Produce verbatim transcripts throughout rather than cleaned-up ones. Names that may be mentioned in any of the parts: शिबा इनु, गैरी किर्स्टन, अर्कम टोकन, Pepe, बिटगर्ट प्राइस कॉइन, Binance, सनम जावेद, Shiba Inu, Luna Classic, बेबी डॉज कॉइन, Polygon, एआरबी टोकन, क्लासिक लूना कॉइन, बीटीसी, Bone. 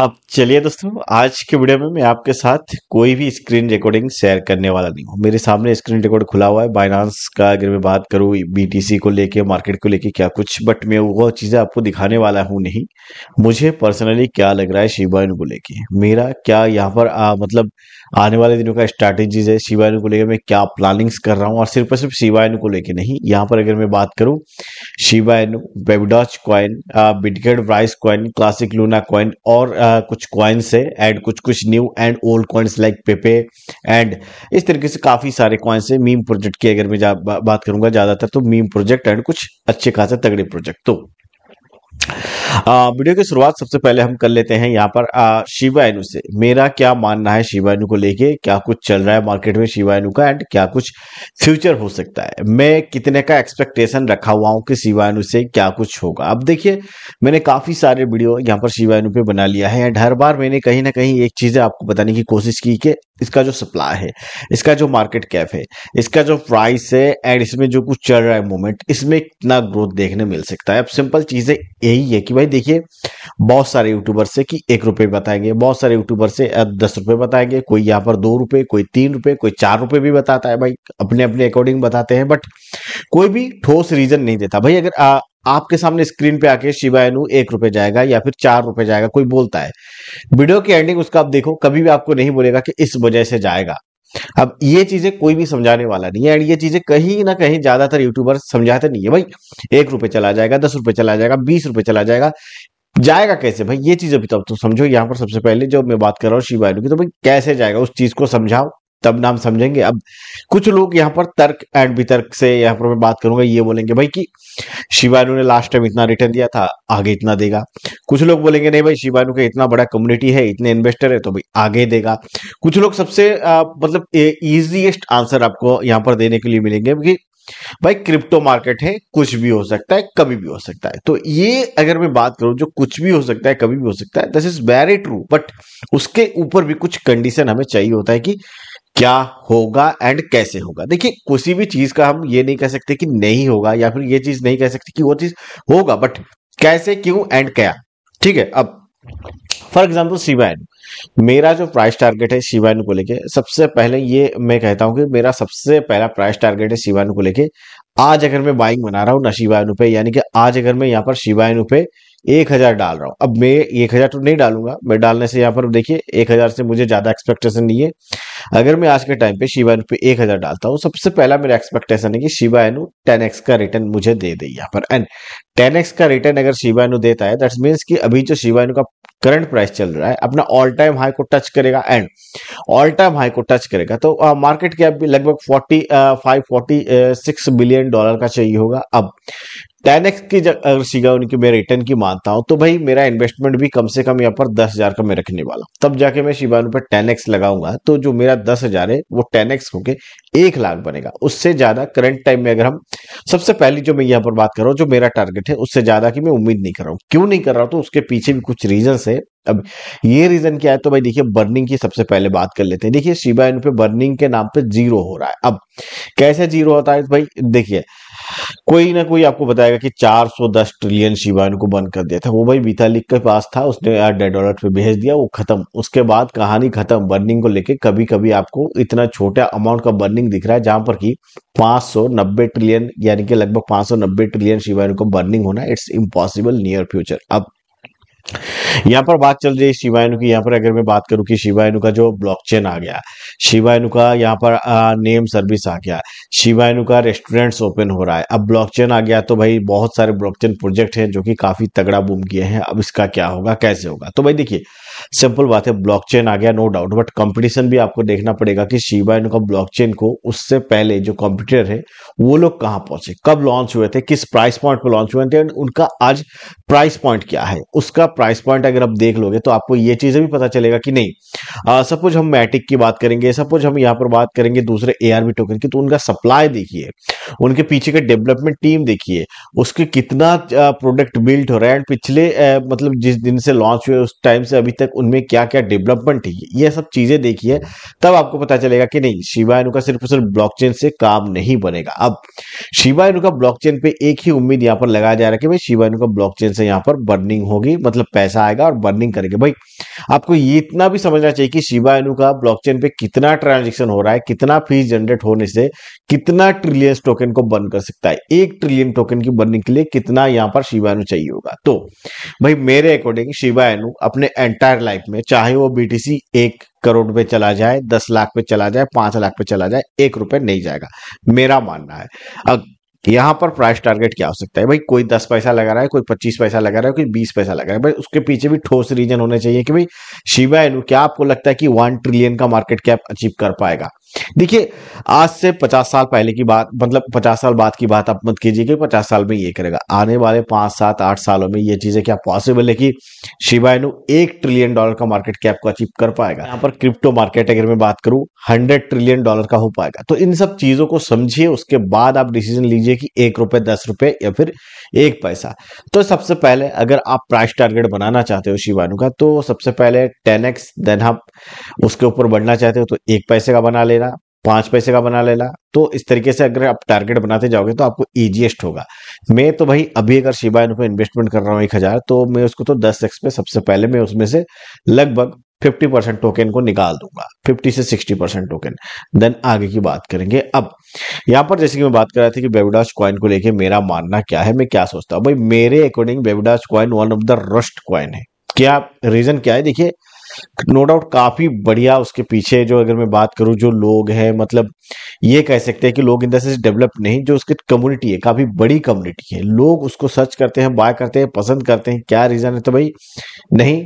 अब चलिए दोस्तों, आज के वीडियो में मैं आपके साथ कोई भी स्क्रीन रिकॉर्डिंग शेयर करने वाला नहीं हूँ। मेरे सामने स्क्रीन रिकॉर्ड खुला हुआ है बाइनांस का। अगर मैं बात करूँ बीटीसी को लेके, मार्केट को लेके क्या कुछ, बट मैं वो चीज़ें आपको दिखाने वाला हूँ नहीं। मुझे पर्सनली क्या लग रहा है शिबा इनु को लेके, मेरा क्या यहाँ पर आ, मतलब आने वाले दिनों का स्ट्रैटेजीज है शिबा इनु को लेकर, मैं क्या प्लानिंग्स कर रहा हूँ। और सिर्फ और सिर्फ शिबा इनु को लेके नहीं, यहाँ पर अगर मैं बात करूँ शिबा इनु, बेबी डॉज कॉइन, बिटगर्ट प्राइस कॉइन, क्लासिक लूना कॉइन और Uh, कुछ कॉइन्स है एंड कुछ कुछ new and old coins like Pepe and इस तरीके से काफी सारे कॉइन्स है। मीम प्रोजेक्ट की अगर मैं बा, बात करूंगा ज्यादातर तो मीम प्रोजेक्ट एंड कुछ अच्छे खासा तगड़े प्रोजेक्ट। तो आ, वीडियो की शुरुआत सबसे पहले हम कर लेते हैं यहाँ पर आ, शिबा इनु से। मेरा क्या मानना है शिबा इनु को लेके, क्या कुछ चल रहा है मार्केट में शिबा इनु का एंड क्या कुछ फ्यूचर हो सकता है। मैं कितने का एक्सपेक्टेशन रखा हुआ हूँ कि शिबा इनु से क्या कुछ होगा। अब देखिए, मैंने काफी सारे वीडियो यहाँ पर शिबा इनु पे बना लिया है एंड हर बार मैंने कहीं ना कहीं एक चीजें आपको बताने की कोशिश की कि इसका जो सप्लाई है, इसका जो मार्केट कैप है, इसका जो प्राइस है एंड इसमें जो कुछ चल रहा है मूवमेंट, इसमें कितना ग्रोथ देखने मिल सकता है। अब सिंपल चीजें यही है कि भाई देखिए, बहुत सारे यूट्यूबर से कि एक रुपये बताएंगे, बहुत सारे यूट्यूबर से दस रुपये बताएंगे, कोई यहाँ पर दो रुपये, कोई तीन रुपये, कोई चार रुपये भी बताता है। भाई अपने अपने अकॉर्डिंग बताते हैं, बट कोई भी ठोस रीजन नहीं देता। भाई अगर आ, आपके सामने स्क्रीन पे आके शिबा इनु एक रुपये जाएगा या फिर चार रुपये जाएगा कोई बोलता है, वीडियो की एंडिंग उसका आप देखो, कभी भी आपको नहीं बोलेगा कि इस वजह से जाएगा। अब ये चीजें कोई भी समझाने वाला नहीं है एंड ये चीजें कहीं ना कहीं ज्यादातर यूट्यूबर समझाते नहीं है। भाई एक रुपये चला जाएगा, दस रुपये चला जाएगा, बीस रुपये चला जाएगा, जाएगा कैसे भाई, ये चीजें भी तब तो समझो। यहाँ पर सबसे पहले जो मैं बात कर रहा हूँ शिबा इनु की, तो भाई कैसे जाएगा उस चीज को समझाओ, तब नाम समझेंगे। अब कुछ लोग यहाँ पर तर्क एंड वितर्क से यहाँ पर मैं बात करूंगा, ये बोलेंगे भाई कि शिबा इनु ने लास्ट टाइम इतना रिटर्न दिया था, आगे इतना देगा। कुछ लोग बोलेंगे नहीं भाई, शिबा इनु का इतना बड़ा कम्युनिटी है, इतने इन्वेस्टर है, तो भाई आगे देगा। कुछ लोग सबसे आ, मतलब इजीएस्ट आंसर आपको यहाँ पर देने के लिए मिलेंगे कि भाई क्रिप्टो मार्केट है, कुछ भी हो सकता है, कभी भी हो सकता है। तो ये अगर मैं बात करूं जो कुछ भी हो सकता है, कभी भी हो सकता है, this is very true, but उसके ऊपर भी कुछ कंडीशन हमें चाहिए होता है कि क्या होगा एंड कैसे होगा। देखिए, किसी भी चीज का हम ये नहीं कह सकते कि नहीं होगा या फिर ये चीज नहीं कह सकते कि वो चीज होगा, बट कैसे, क्यों एंड क्या, ठीक है। अब फॉर एग्जाम्पल शिबा इनु, मेरा जो प्राइस टारगेट है शिबा इनु को लेके, सबसे पहले ये मैं कहता हूं कि मेरा सबसे पहला प्राइस टारगेट है शिबा इनु को लेके। आज अगर मैं बाइंग बना रहा हूं ना शिबा इनु पे, यानी कि आज अगर मैं यहाँ पर शिबा इनु पे एक हजार डाल रहा हूँ, अब मैं एक हजार तो नहीं डालूंगा, मैं डालने से यहाँ पर देखिए एक हजार से मुझे ज्यादा एक्सपेक्टेशन नहीं है। अगर मैं आज के टाइम पे शिबा इनु पे एक हजार डालता हूँ, सबसे पहला मेरा एक्सपेक्टेशन है कि शिबा इनु टेन एक्स का रिटर्न मुझे दे दे यहाँ पर। एंड टेन एक्स का रिटर्न अगर शिबा इनु देता है, दैट्स मीन्स कि अभी जो शिबा इनु का करंट प्राइस चल रहा है, अपना ऑल टाइम हाई को टच करेगा एंड ऑल टाइम हाई को टच करेगा तो मार्केट कैप भी लगभग forty five forty six billion dollar का चाहिए होगा। अब टेन एक्स की अगर शिबा इनु की मैं रिटर्न की मानता हूं, तो भाई मेरा इन्वेस्टमेंट भी कम से कम यहाँ पर दस हजार का मैं रखने वाला, तब जाके मैं शिबा इनु पर टेन एक्स लगाऊंगा, तो जो मेरा दस हजार है वो टेन एक्स होके एक लाख बनेगा। उससे ज्यादा करंट टाइम में अगर हम सबसे पहले जो मैं यहाँ पर बात कर रहा हूँ, जो मेरा टारगेट है, उससे ज्यादा की मैं उम्मीद नहीं कर रहा हूँ। क्यों नहीं कर रहा हूँ, तो उसके पीछे भी कुछ रीजन है। अब ये रीजन क्या है, तो भाई देखिए बर्निंग की सबसे पहले बात कर लेते हैं। देखिए शिबा इनु पे बर्निंग के नाम पे जीरो हो रहा है। अब कैसे जीरो होता है भाई, देखिए कोई ना कोई आपको बताएगा कि चार सौ दस ट्रिलियन शिबा इनु को बर्न कर दिया था, वो भाई बीता लीग के पास था, उसने डेढ़ डॉलर पे भेज दिया, वो खत्म, उसके बाद कहानी खत्म। बर्निंग को लेके कभी कभी आपको इतना छोटा अमाउंट का बर्निंग दिख रहा है, जहां पर कि पाँच सौ नब्बे ट्रिलियन यानी कि लगभग पाँच सौ नब्बे ट्रिलियन शिबा इनु को बर्निंग होना, इट्स इम्पॉसिबल नियर फ्यूचर। अब यहाँ पर बात चल रही है शिबा इनु की। यहाँ पर अगर मैं बात करूँ कि शिबा इनु का जो ब्लॉकचेन आ गया, शिबा इनु का यहाँ पर आ, नेम सर्विस आ गया, शिबा इनु का रेस्टोरेंट्स ओपन हो रहा है, अब ब्लॉकचेन आ गया, तो भाई बहुत सारे ब्लॉकचेन प्रोजेक्ट हैं जो कि काफी तगड़ा बूम किए हैं। अब इसका क्या होगा, कैसे होगा, तो भाई देखिए सिंपल बात है, ब्लॉकचेन आ गया नो डाउट, बट कंपटीशन भी आपको देखना पड़ेगा कि शिबा इनु का ब्लॉकचेन को उससे पहले जो कॉम्पिटिटर है वो लोग कहाँ पहुंचे, कब लॉन्च हुए थे, किस प्राइस पॉइंट पर लॉन्च हुए थे, उनका आज प्राइस पॉइंट क्या है। उसका प्राइस पॉइंट अगर आप देख लोगे तो आपको ये चीजें भी पता चलेगा कि नहीं। सपोज हम मैटिक की बात करेंगे, सपोज हम यहाँ पर बात करेंगे दूसरे एआरबी टोकन की, तो उनका सप्लाई देखिए, उनके पीछे का डेवलपमेंट टीम देखिए, उसके कितना प्रोडक्ट बिल्ड हो रहा है, पिछले आ, मतलब जिस दिन से लॉन्च हुए उस टाइम से अभी तक उनमें क्या क्या डेवलपमेंट है, ये सब चीजें देखिए, तब आपको पता चलेगा कि नहीं शिबा इनु का सिर्फ सिर्फ ब्लॉकचेन से काम नहीं बनेगा। अब शिबा इनु का ब्लॉकचेन पे एक ही उम्मीद यहाँ पर लगाया जा रहा है कि भाई शिबा इनु का ब्लॉकचेन से यहाँ पर बर्निंग होगी, मतलब मतलब पैसा आएगा और बर्निंग करेंगे। भाई आपको ये इतना भी समझना चाहिए कि शिबा इनू का ब्लॉकचेन पे कितना ट्रांजेक्शन हो रहा है, कितना फीस जनरेट होने से कितना ट्रिलियन टोकन को बर्न कर सकता है। एक ट्रिलियन टोकन की बर्निंग के लिए कितना यहाँ पर शिबा इनू चाहिए होगा। तो भाई मेरे अकॉर्डिंग शिबा इनू अपने एंटायर लाइफ में, चाहे वो बीटीसी एक करोड़ पे चला जाए, दस लाख पे चला जाए, पांच लाख पे चला जाए, एक रुपए नहीं जाएगा, मेरा मानना है। अब यहाँ पर प्राइस टारगेट क्या हो सकता है? भाई कोई दस पैसा लगा रहा है, कोई पच्चीस पैसा लगा रहा है, कोई बीस पैसा लगा रहा है। भाई उसके पीछे भी ठोस रीजन होने चाहिए कि भाई शिबा इनू क्या आपको लगता है कि वन ट्रिलियन का मार्केट कैप अचीव कर पाएगा। देखिए आज से पचास साल पहले की बात, मतलब पचास साल बाद की बात आप मत कीजिए कि पचास साल में ये करेगा। आने वाले पांच सात आठ सालों में ये चीजें क्या पॉसिबल है कि शिबा इनू एक ट्रिलियन डॉलर का मार्केट कैप को अचीव कर पाएगा। यहाँ पर क्रिप्टो मार्केट अगर मैं बात करूं हंड्रेड ट्रिलियन डॉलर का हो पाएगा। तो इन सब चीजों को समझिए, उसके बाद आप डिसीजन लीजिए कि एक रुपए, दस रुपए या फिर एक पैसा। तो सबसे पहले अगर आप प्राइस टारगेट बनाना चाहते हो शिबा इनू का, तो सबसे पहले टेन एक्स, देन आप उसके ऊपर बढ़ना चाहते हो तो एक पैसे का बना लेना, पांच पैसे का बना लेना। तो इस तरीके से अगर आप टारगेट बनाते जाओगे तो आपको इजीएस्ट होगा। मैं तो भाई अभी अगर शिबा इनू पे इन्वेस्टमेंट कर रहा हूँ एक हजार, तो मैं उसको तो दस एक्स पे सबसे पहले मैं उसमें से लगभग फिफ्टी परसेंट टोकन को निकाल दूंगा, फिफ्टी से सिक्सटी परसेंट टोकन। देन आगे की बात करेंगे। अब यहाँ पर जैसे कि मैं बात कर रहा था कि बेबी डॉज कॉइन को लेके मेरा मानना क्या है, मैं क्या सोचता हूँ। भाई मेरे according बेबी डॉज कॉइन one of the rust coin है। क्या रीजन क्या है? देखिए नो डाउट काफी बढ़िया उसके पीछे जो अगर मैं बात करूं जो लोग हैं, मतलब ये कह सकते हैं कि लोग इन द सेंस डेवलप नहीं, जो उसकी कम्युनिटी है काफी बड़ी कम्युनिटी है, लोग उसको सर्च करते हैं, बाय करते हैं, पसंद करते हैं। क्या रीजन है? तो भाई नहीं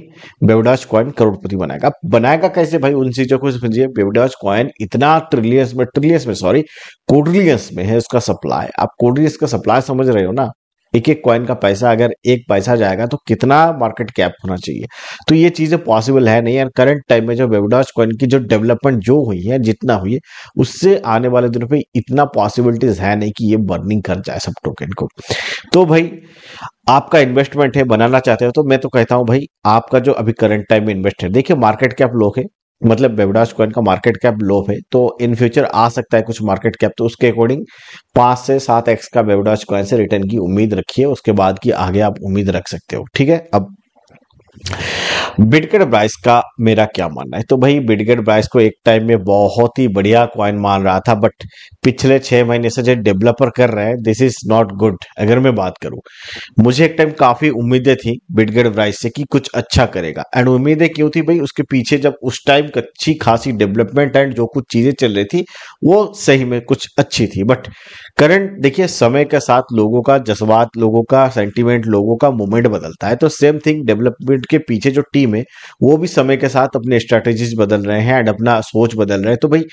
बेबी डॉज कॉइन करोड़पति बनाएगा। बनाएगा कैसे? भाई उन चीजों को समझिए। बेबी डॉज कॉइन इतना ट्रिलियंस में ट्रिलियंस में सॉरी कोड्रिलियंस में है उसका सप्लाई। आप कोड्रिलियंस का सप्लाई समझ रहे हो ना? एक एक कॉइन का पैसा, अगर एक पैसा जाएगा तो कितना मार्केट कैप होना चाहिए। तो ये चीजें पॉसिबल है नहीं। और करंट टाइम में जो बेबी डॉज कॉइन की जो डेवलपमेंट जो हुई है, जितना हुई है, उससे आने वाले दिनों पे इतना पॉसिबिलिटीज है नहीं कि ये बर्निंग कर जाए सब टोकन को। तो भाई आपका इन्वेस्टमेंट है, बनाना चाहते हो तो मैं तो कहता हूं भाई आपका जो अभी करंट टाइम में इन्वेस्ट है, देखिए मार्केट कैप लो है, मतलब बेबी डॉज कॉइन का मार्केट कैप लो है, तो इन फ्यूचर आ सकता है कुछ मार्केट कैप। तो उसके अकॉर्डिंग पांच से सात एक्स का बेबी डॉज कॉइन से रिटर्न की उम्मीद रखिए, उसके बाद की आगे आप उम्मीद रख सकते हो। ठीक है, अब बिटगेट प्राइस का मेरा क्या मानना है। तो भाई बिटगेट प्राइस को एक टाइम में बहुत ही बढ़िया कॉइन मान रहा था, बट पिछले छह महीने से जो डेवलपर कर रहे हैं दिस इज नॉट गुड। अगर मैं बात करूं, मुझे एक टाइम काफी उम्मीदें थी बिटगेट प्राइस से कि कुछ अच्छा करेगा। एंड उम्मीदें क्यों थी भाई? उसके पीछे जब उस टाइम अच्छी खासी डेवलपमेंट एंड जो कुछ चीजें चल रही थी वो सही में कुछ अच्छी थी। बट करंट देखिए समय के साथ लोगों का जज्बात, लोगों का सेंटिमेंट, लोगों का मूवमेंट बदलता है। तो सेम थिंग डेवलपमेंट के पीछे जो टीम है वो भी समय के साथ अपने स्ट्रेटेजीज बदल रहे हैं एंड अपना सोच बदल रहे हैं। तो भाई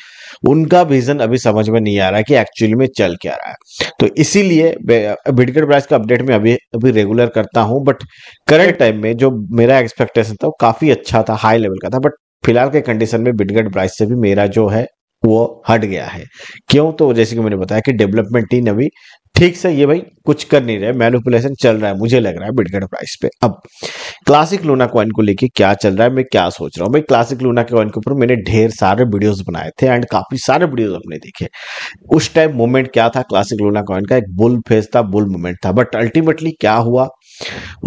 उनका विजन अभी समझ में नहीं आ रहा है कि एक्चुअली में चल क्या रहा है। तो इसीलिए बिटगेट प्राइस का अपडेट मैं अभी अभी रेगुलर करता हूं, बट करंट टाइम में जो मेरा एक्सपेक्टेशन था वो काफी अच्छा था, हाई लेवल का था। बट फिलहाल के कंडीशन में बिटगेट प्राइस से भी मेरा जो है वो हट गया है। क्यों? तो जैसे कि मैंने बताया कि डेवलपमेंट टीम अभी ठीक से ये भाई कुछ कर नहीं रहे, मैनिपुलेशन चल रहा है मुझे लग रहा है बिटगेट प्राइस पे। अब क्लासिक लूना कॉइन को लेके क्या चल रहा है, मैं क्या सोच रहा हूँ। भाई क्लासिक लूना कॉइन के ऊपर मैंने ढेर सारे वीडियोस बनाए थे एंड काफी सारे वीडियोस अपने देखे। उस टाइम मोमेंट क्या था, क्लासिक लूना कॉइन का एक बुल फेज था, बुल मोमेंट था। बट अल्टीमेटली क्या हुआ,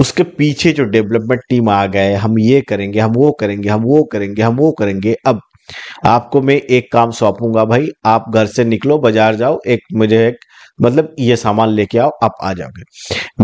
उसके पीछे जो डेवलपमेंट टीम आ गए, हम ये करेंगे, हम वो करेंगे, हम वो करेंगे, हम वो करेंगे। अब आपको मैं एक काम सौंपूंगा भाई, आप घर से निकलो, बाजार जाओ, एक मुझे एक मतलब ये सामान लेके आओ, आप आ जाओगे।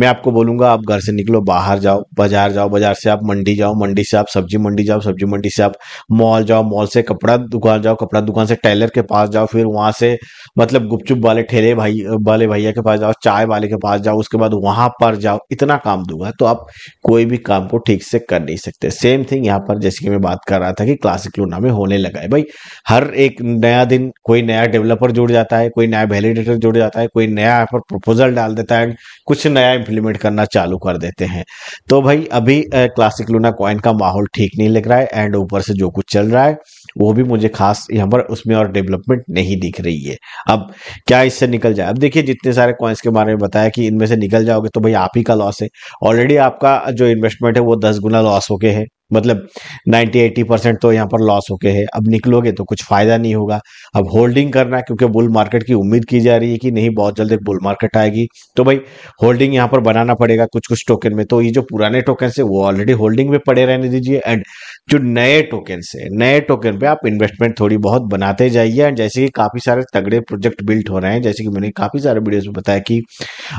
मैं आपको बोलूंगा आप घर से निकलो, बाहर जाओ, बाजार जाओ, बाजार से आप मंडी जाओ, मंडी से आप सब्जी मंडी जाओ, सब्जी मंडी से आप मॉल जाओ, मॉल से कपड़ा दुकान जाओ, कपड़ा दुकान से टेलर के पास जाओ, फिर वहां से मतलब गुपचुप वाले ठेले भाई वाले भैया के पास जाओ, चाय वाले के पास जाओ, उसके बाद वहां पर जाओ। इतना काम दूंगा तो आप कोई भी काम को ठीक से कर नहीं सकते। सेम थिंग यहाँ पर जैसे कि मैं बात कर रहा था कि क्लासिक लूना में होने लगा है। भाई हर एक नया दिन कोई नया डेवलपर जुड़ जाता है, कोई नया वैलिडेटर जुड़ जाता है, कोई नया यहाँ पर प्रपोजल डाल देता है, कुछ नया इंप्लीमेंट करना चालू कर देते हैं। तो भाई अभी क्लासिक लूना कॉइन का माहौल ठीक नहीं लग रहा है एंड ऊपर से जो कुछ चल रहा है वो भी मुझे खास यहाँ पर उसमें और डेवलपमेंट नहीं दिख रही है। अब क्या इससे निकल जाए? अब देखिए जितने सारे कॉइन्स के बारे में बताया कि इनमें से निकल जाओगे तो भाई आप ही का लॉस है। ऑलरेडी आपका जो इन्वेस्टमेंट है वो दस गुना लॉस होके है, मतलब नब्बे अस्सी परसेंट तो यहाँ पर लॉस होके है। अब निकलोगे तो कुछ फायदा नहीं होगा। अब होल्डिंग करना है क्योंकि बुल मार्केट की उम्मीद की जा रही है कि नहीं बहुत जल्द एक बुल मार्केट आएगी, तो भाई होल्डिंग यहाँ पर बनाना पड़ेगा कुछ कुछ टोकन में। तो ये जो पुराने टोकन है वो ऑलरेडी होल्डिंग में पड़े रहने दीजिए एंड जो नए टोकन है नए टोकन पे आप इन्वेस्टमेंट थोड़ी बहुत बनाते जाइए। एंड जैसे कि काफी सारे तगड़े प्रोजेक्ट बिल्ड हो रहे हैं, जैसे कि मैंने काफी सारे वीडियोज में बताया कि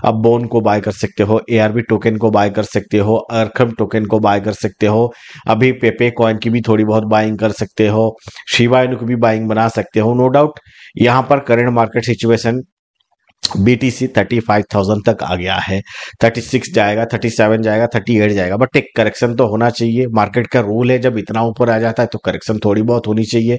आप बोन को बाय कर सकते हो, एआरबी टोकन को बाय कर सकते हो, अर्कम टोकन को बाय कर सकते हो, अभी पेपे कॉइन की भी थोड़ी बहुत बाइंग कर सकते हो, शिबा इनु की भी बाइंग बना सकते हो। नो डाउट यहाँ पर करंट मार्केट सिचुएशन बीटीसी पैंतीस हज़ार तक आ गया है, छत्तीस जाएगा, सैंतीस जाएगा, अड़तीस जाएगा, बट एक करेक्शन तो होना चाहिए। मार्केट का रूल है जब इतना ऊपर आ जाता है तो करेक्शन थोड़ी बहुत होनी चाहिए,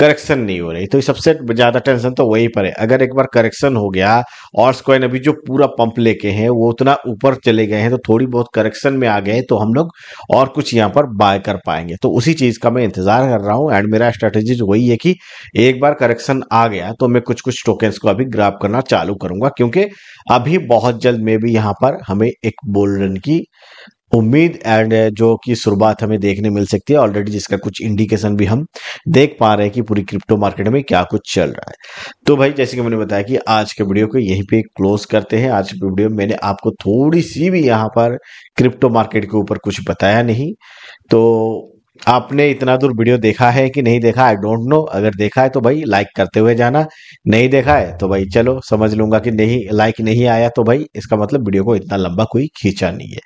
करेक्शन नहीं हो रही तो सबसे ज्यादा टेंशन तो वही पर है। अगर एक बार करेक्शन हो गया और कॉइन अभी जो पूरा पंप लेके हैं वो उतना ऊपर चले गए हैं तो थोड़ी बहुत करेक्शन में आ गए तो हम लोग और कुछ यहाँ पर बाय कर पाएंगे, तो उसी चीज का मैं इंतजार कर रहा हूँ। एंड मेरा स्ट्रेटेजी वही है कि एक बार करेक्शन आ गया तो मैं कुछ कुछ टोकन्स को अभी ग्रैब करना चालू करूंगा क्योंकि अभी बहुत जल्द में भी यहां पर हमें एक बुल रन की उम्मीद एंड जो कि शुरुआत हमें देखने मिल सकती है ऑलरेडी, जिसका कुछ इंडिकेशन भी हम देख पा रहे हैं कि पूरी क्रिप्टो मार्केट में क्या कुछ चल रहा है। तो भाई जैसे कि मैंने बताया कि आज के वीडियो को यहीं पे क्लोज करते हैं। आज के वीडियो में मैंने आपको थोड़ी सी भी यहाँ पर क्रिप्टो मार्केट के ऊपर कुछ बताया नहीं, तो आपने इतना दूर वीडियो देखा है कि नहीं देखा आई डोंट नो। अगर देखा है तो भाई लाइक करते हुए जाना, नहीं देखा है तो भाई चलो समझ लूंगा कि नहीं लाइक नहीं आया, तो भाई इसका मतलब वीडियो को इतना लंबा कोई खींचा नहीं है।